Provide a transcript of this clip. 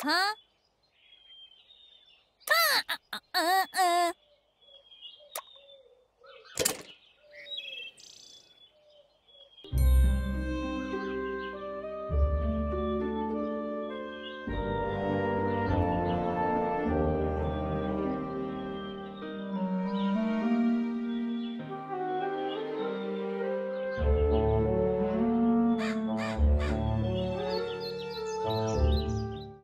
Huh?